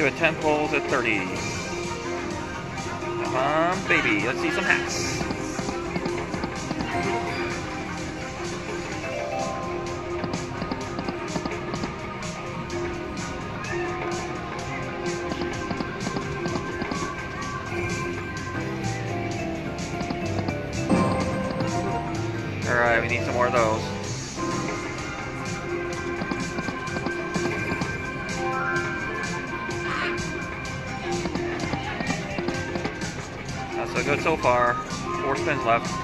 Doing 10 pulls at 30. Come on, baby. Let's see some hats. Alright, we need some more of those. Not so good so far. 4 spins left.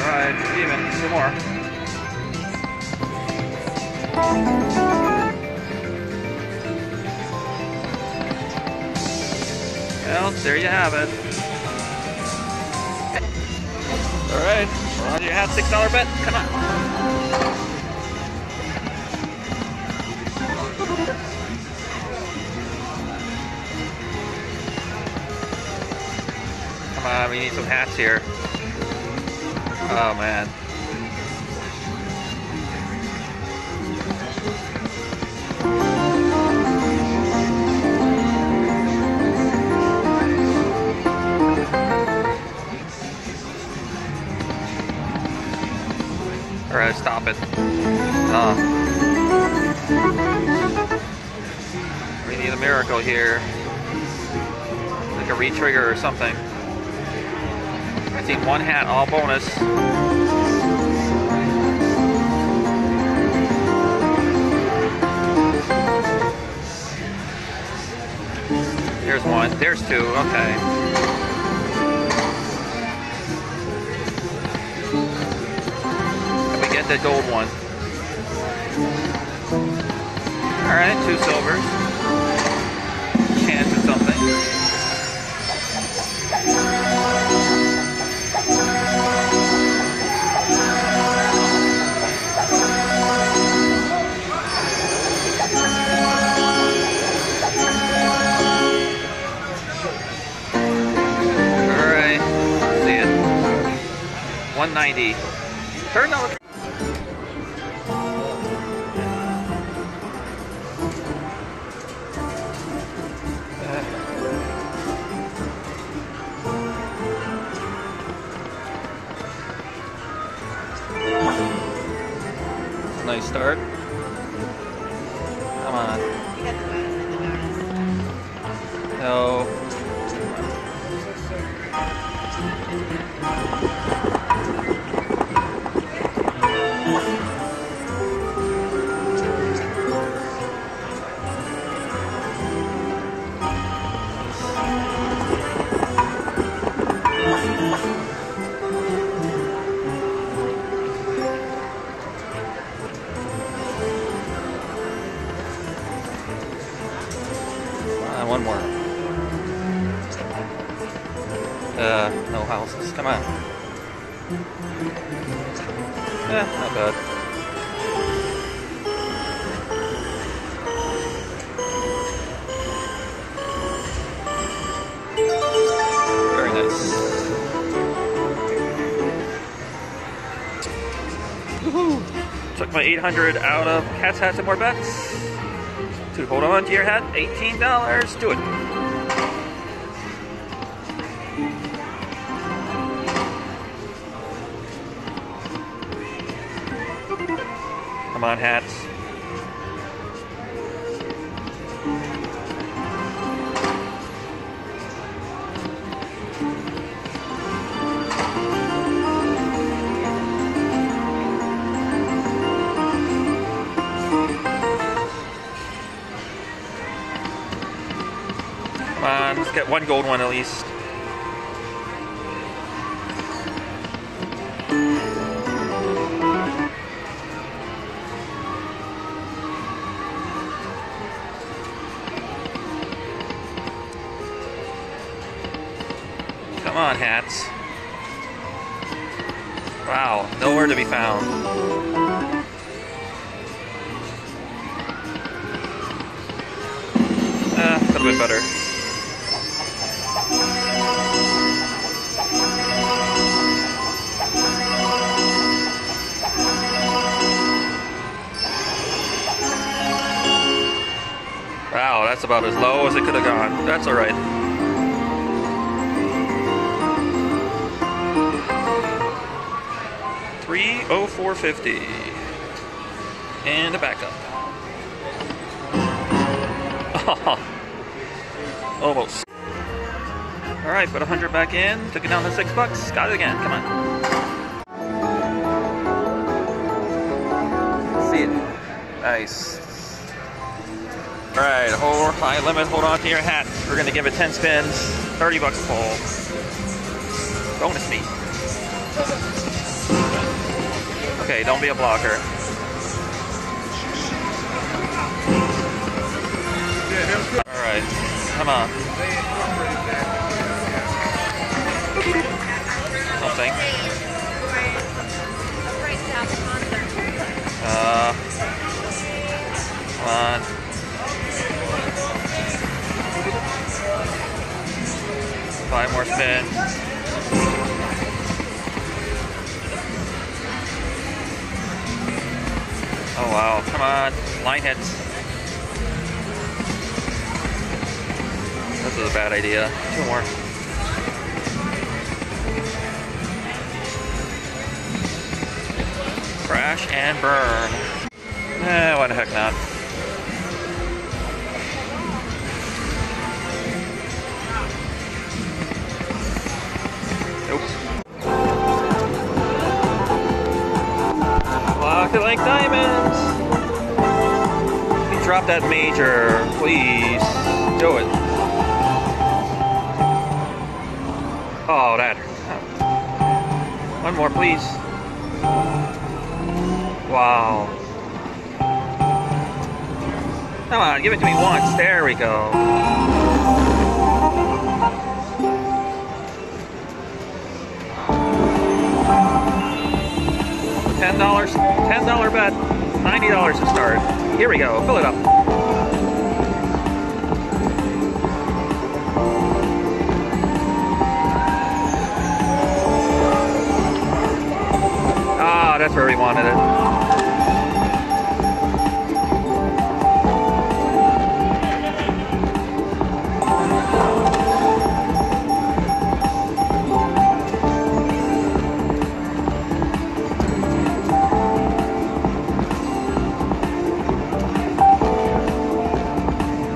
Alright, even. 2 more. Well, there you have it. Alright, hold on to your hat, $6 bet. Come on. Come on, we need some hats here. Oh man. Alright, stop it. We need a miracle here. Like a re-trigger or something. I see one hat, all bonus. There's one. There's two. Okay. The gold one. Alright, 2 silvers. Chance of something. Alright, see it. 190. $3. Nice start. Come on. No. One more. No houses. Come on. Not bad. Very nice. Woohoo! Took my 800 out of Cats, Hats, and More Bats. To hold on to your hat, $18. Do it. Come on, hats. Let's get one gold one at least. Come on, hats. Wow, nowhere to be found. A little bit better. Wow, that's about as low as it could have gone. That's all right. $304.50. And a backup. Almost. All right, put 100 back in. Took it down to $6. Got it again. Come on. See it. Nice. All right, whole high limit. Hold on to your hat. We're gonna give it 10 spins. $30 a pull. Bonus meat. Okay, don't be a blocker. All right, come on. Something. Come on. Five more spins. Oh wow, come on. Line hits. This is a bad idea. Two more. Crash and burn. Eh, why the heck not? Lock It Link Diamonds. You drop that major, please. Do it. Oh, that. One more, please. Wow. Come on, give it to me once. There we go. $10, $10 bet, $90 to start. Here we go, fill it up. Ah, that's where we wanted it.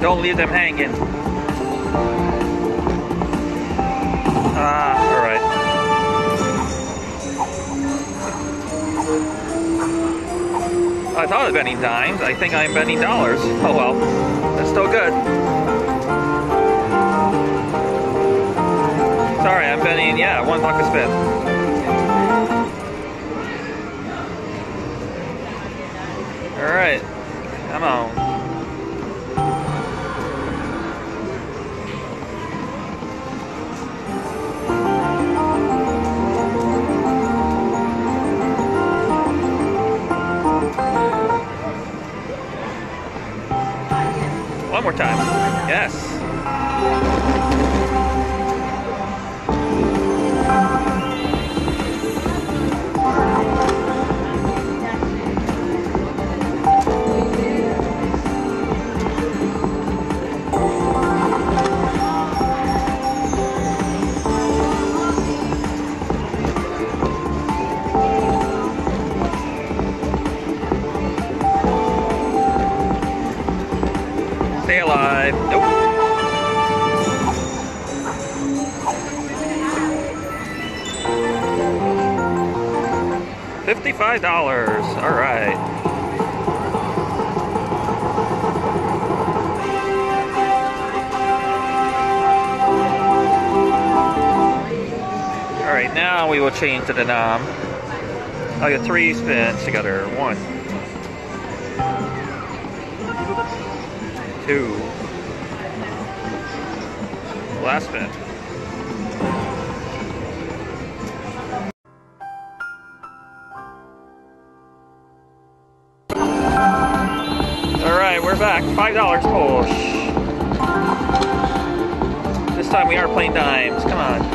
Don't leave them hanging. Ah, all right. I thought of betting dimes. I think I'm betting dollars. Oh well, that's still good. Sorry, I'm betting, yeah, $1 a spin. All right, come on. One more time. Yes. Stay alive. Nope. $55. All right. All right. Now we will change to the nom. I got 3 spins together. 1, 2. Last spin. Alright, we're back. $5 pull. This time we are playing dimes. Come on.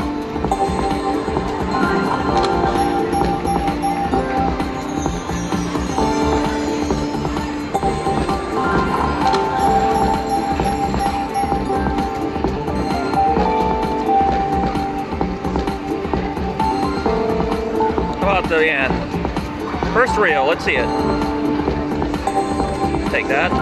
So yeah, first reel, let's see it. Take that.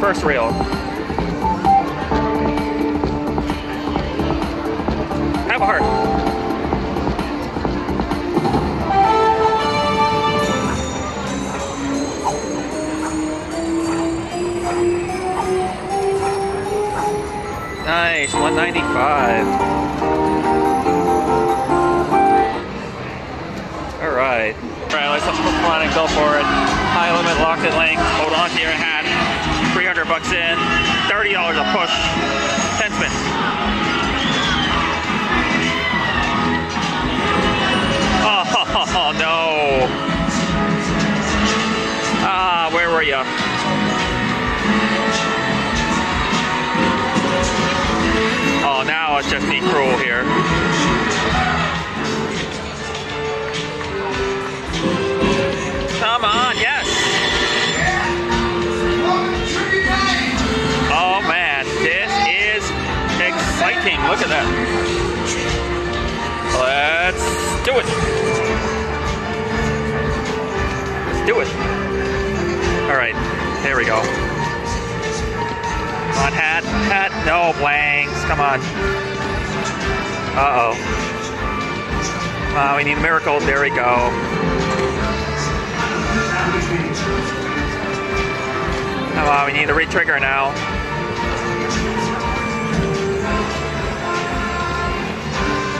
First reel. Have a heart. Nice, 195. All right, let's plan and go for it. High limit, locked at length. Hold on to your hat. $300 in, $30 a push, 10 spins. Oh no. Ah, where were you? Oh, now it's just being cruel here. Come on, yes. Look at that. Let's do it. Let's do it. All right, here we go. Come on, hat, no blanks, come on. Uh-oh. We need a miracle, there we go. Come on, we need to re-trigger now.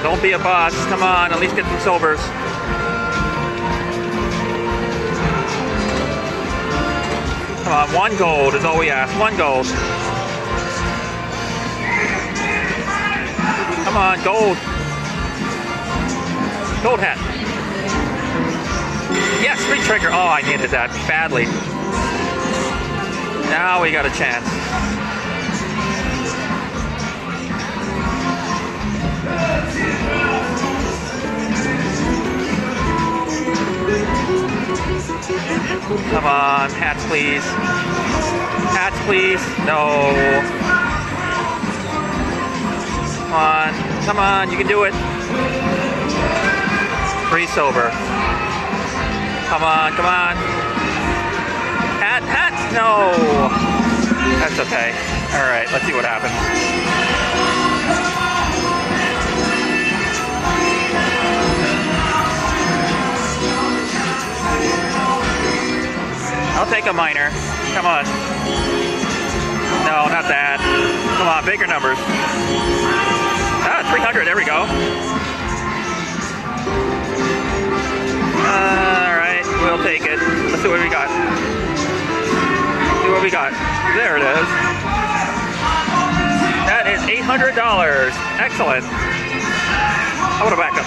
Don't be a boss, come on, at least get some silvers. Come on, one gold is all we ask, one gold. Come on, gold. Gold hat. Yes, re-trigger, oh, I needed that badly. Now we got a chance. Come on, hats please. Hats please. No. Come on. Come on, you can do it. Free silver. Come on, come on. Hats. No. That's okay. All right, let's see what happens. I'll take a minor. Come on. No, not that. Come on, bigger numbers. Ah, 300. There we go. All right, we'll take it. Let's see what we got. See what we got. There it is. That is $800. Excellent. I want to back up.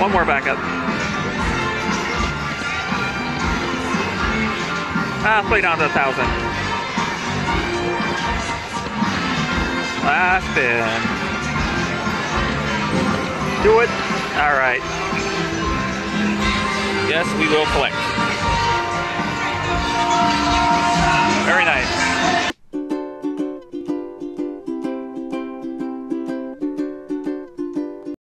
One more backup. Ah, play down to 1,000. Last spin. Do it. All right. Yes, we will collect.